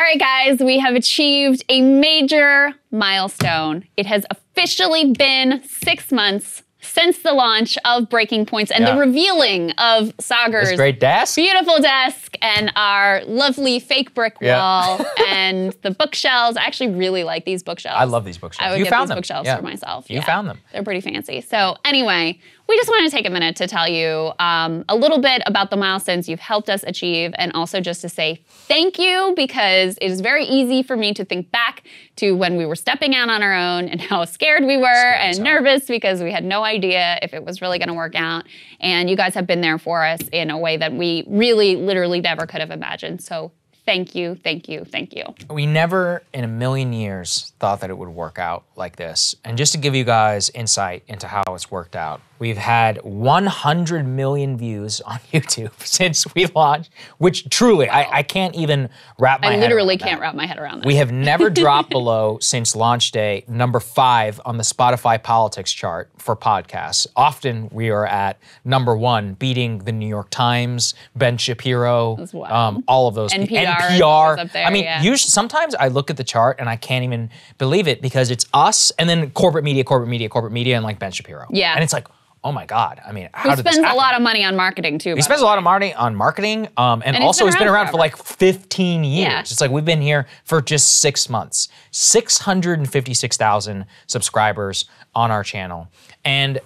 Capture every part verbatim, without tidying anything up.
All right, guys, we have achieved a major milestone. It has officially been six months since the launch of Breaking Points and yeah. the revealing of Sagar's this great desk. beautiful desk and our lovely fake brick yeah. wall and the bookshelves. I actually really like these bookshelves. I love these bookshelves. I would you get found these them. bookshelves yeah. for myself. You yeah. found them. They're pretty fancy. So anyway, we just wanted to take a minute to tell you um, a little bit about the milestones you've helped us achieve and also just to say thank you, because it is very easy for me to think back to when we were stepping out on our own and how scared we were scared and so. nervous because we had no idea if it was really going to work out. And you guys have been there for us in a way that we really literally never could have imagined. So thank you, thank you, thank you. We never in a million years thought that it would work out like this. And just to give you guys insight into how it's worked out, we've had one hundred million views on YouTube since we launched, which truly, wow. I, I can't even wrap my I head around I literally can't that. wrap my head around that. We have never dropped below, since launch day, number five on the Spotify politics chart for podcasts. Often we are at number one, beating the New York Times, Ben Shapiro, um, all of those. N P R. N P R. There, I mean, yeah. usually, sometimes I look at the chart and I can't even believe it because it's us and then corporate media, corporate media, corporate media, and like Ben Shapiro. Yeah. And it's like, oh my God, I mean, how Who did this happen? He spends a lot of money on marketing too. He spends a lot of money on marketing, um, and, and also he's been around, he's been around for like fifteen years. Yeah. It's like we've been here for just six months. six hundred fifty-six thousand subscribers on our channel. And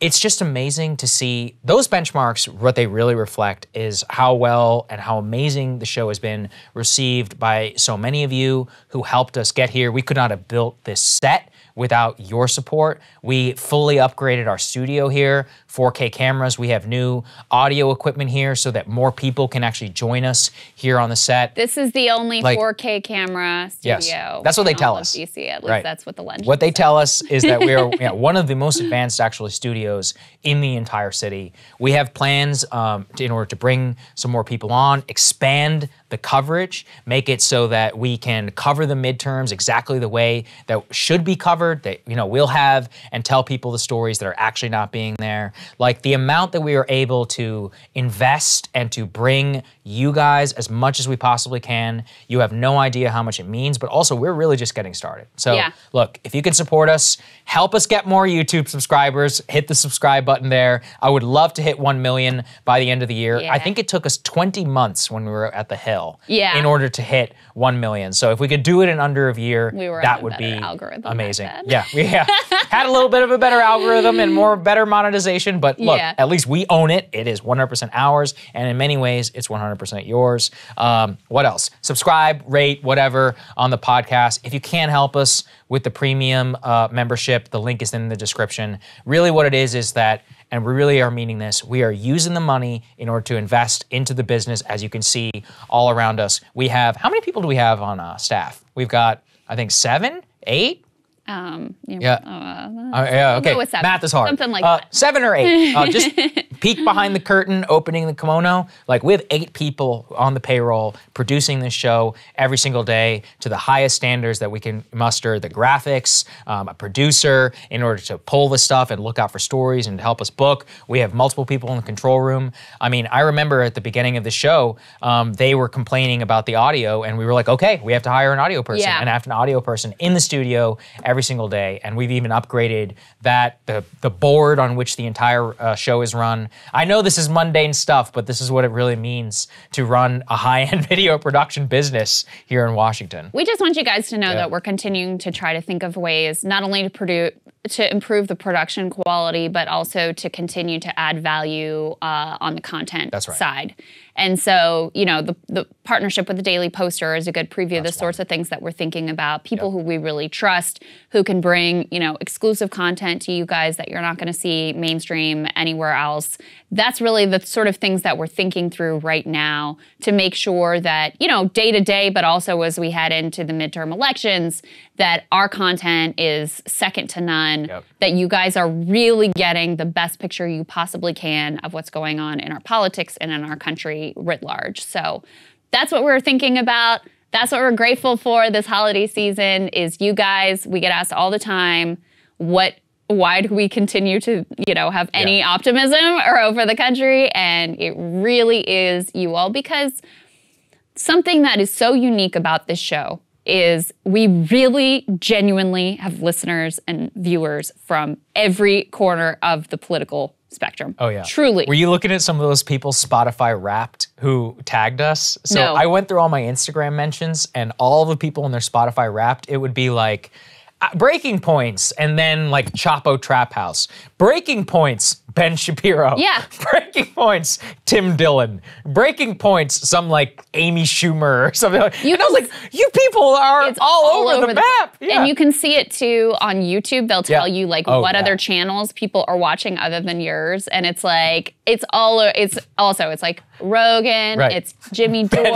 it's just amazing to see those benchmarks. What they really reflect is how well and how amazing the show has been received by so many of you who helped us get here. We could not have built this set without your support. We fully upgraded our studio here, four K cameras. We have new audio equipment here so that more people can actually join us here on the set. This is the only like, four K camara studio. Yes, that's what they tell us. D C, at least right. that's what the legend What they said. tell us is that we are yeah, one of the most advanced actually studios in the entire city. We have plans um, to, in order to bring some more people on, expand the coverage, make it so that we can cover the midterms exactly the way that should be covered, that you know we'll have and tell people the stories that are actually not being there. Like the amount that we are able to invest and to bring you guys as much as we possibly can, you have no idea how much it means, but also we're really just getting started. So yeah. look, if you can support us, help us get more YouTube subscribers, hit the subscribe button there. I would love to hit one million by the end of the year. Yeah. I think it took us twenty months when we were at The Hill Yeah. in order to hit one million. So if we could do it in under a year, we were that would be amazing. Yeah, we yeah. had a little bit of a better algorithm and more better monetization, but look, yeah. at least we own it. It is one hundred percent ours, and in many ways, it's one hundred percent yours. Um, what else? Subscribe, rate, whatever on the podcast. If you can't help us with the premium uh, membership, the link is in the description. Really what it is is that, and we really are meaning this, we are using the money in order to invest into the business. As you can see all around us, we have, how many people do we have on uh, staff? We've got, I think, seven, eight? Um, yeah, uh, uh, yeah, okay, we'll math is hard. Something like uh, that. Seven or eight, uh, just peek behind the curtain, opening the kimono. Like we have eight people on the payroll producing this show every single day to the highest standards that we can muster, the graphics, um, a producer in order to pull the stuff and look out for stories and to help us book. We have multiple people in the control room. I mean, I remember at the beginning of the show, um, they were complaining about the audio and we were like, okay, we have to hire an audio person yeah. and have an audio person in the studio every single day, and we've even upgraded that the the board on which the entire uh, show is run. I know this is mundane stuff, but this is what it really means to run a high-end video production business here in Washington. We just want you guys to know yeah. that we're continuing to try to think of ways not only to produce to improve the production quality, but also to continue to add value uh, on the content That's right. side. And so, you know, the, the partnership with The Daily Poster is a good preview of the sorts of things that we're thinking about, people yep. who we really trust, who can bring, you know, exclusive content to you guys that you're not going to see mainstream anywhere else. That's really the sort of things that we're thinking through right now to make sure that, you know, day to day, but also as we head into the midterm elections, that our content is second to none, yep. that you guys are really getting the best picture you possibly can of what's going on in our politics and in our country writ large. So that's what we're thinking about. That's what we're grateful for this holiday season is you guys. We get asked all the time, what, why do we continue to, you know, have any yeah. optimism or over the country? And it really is you all, because Something that is so unique about this show is we really genuinely have listeners and viewers from every corner of the political spectrum. Oh yeah. Truly. Were you looking at some of those people Spotify Wrapped who tagged us? So no. I went through all my Instagram mentions and all the people in their Spotify Wrapped, it would be like, Breaking Points, and then like Chapo Trap House. Breaking Points, Ben Shapiro. Yeah. Breaking Points, Tim Dillon. Breaking Points, some like Amy Schumer or something like that. And I was like, you people are all, all over, over the, the map. Yeah. And you can see it too on YouTube. They'll tell yeah. you like oh, what yeah. other channels people are watching other than yours. And it's like, it's all, it's also, it's like Rogan, right. it's Jimmy Dore, Ben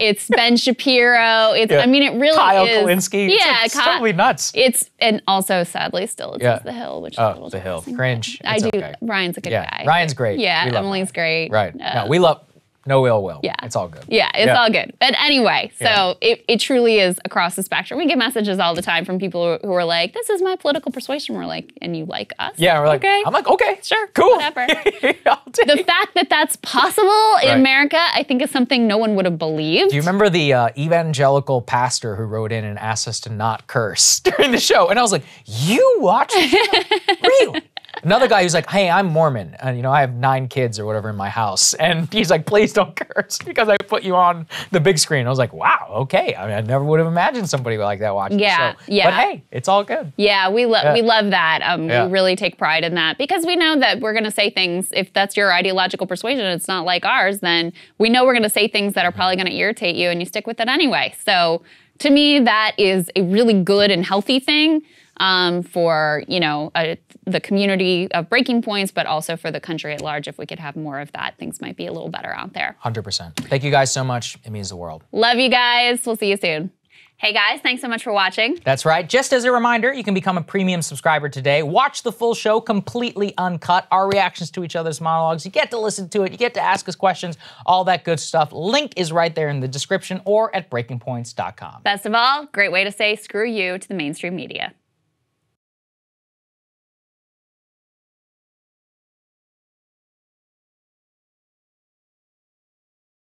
it's Ben Shapiro. It's, yeah. I mean, it really Kyle is. Kyle Kulinski. Yeah. It's, it's Kyle, totally nuts. It's, and also sadly still it yeah. says The Hill, which oh, is a little The Hill, cringe. I do. Okay. Ryan's a good yeah. guy. Ryan's great. Yeah, Emily's Ryan. Great. Right. Uh, no, we love, no ill will. Yeah. It's all good. Yeah, it's yeah. all good. But anyway, so yeah. it, it truly is across the spectrum. We get messages all the time from people who are like, this is my political persuasion. We're like, and you like us? Yeah, we're like, okay. I'm like, okay. Sure, cool. Whatever. The fact that that's possible in right. America, I think is something no one would have believed. Do you remember the uh, evangelical pastor who wrote in and asked us to not curse during the show? And I was like, you watch the show? Really? Another guy who's like, hey, I'm Mormon, and you know, I have nine kids or whatever in my house. And he's like, please don't curse because I put you on the big screen. I was like, wow, okay. I mean, I never would have imagined somebody like that watching yeah, the show. Yeah. But hey, it's all good. Yeah, we, lo yeah. we love that. Um, yeah. We really take pride in that because we know that we're gonna say things, if that's your ideological persuasion and it's not like ours, then we know we're gonna say things that are probably gonna irritate you and you stick with it anyway. So to me, that is a really good and healthy thing. Um, for, you know, uh, the community of Breaking Points, but also for the country at large. If we could have more of that, things might be a little better out there. one hundred percent. Thank you guys so much. It means the world. Love you guys. We'll see you soon. Hey guys, thanks so much for watching. That's right. Just as a reminder, you can become a premium subscriber today. Watch the full show completely uncut, our reactions to each other's monologues. You get to listen to it. You get to ask us questions, all that good stuff. Link is right there in the description or at breaking points dot com. Best of all, great way to say screw you to the mainstream media.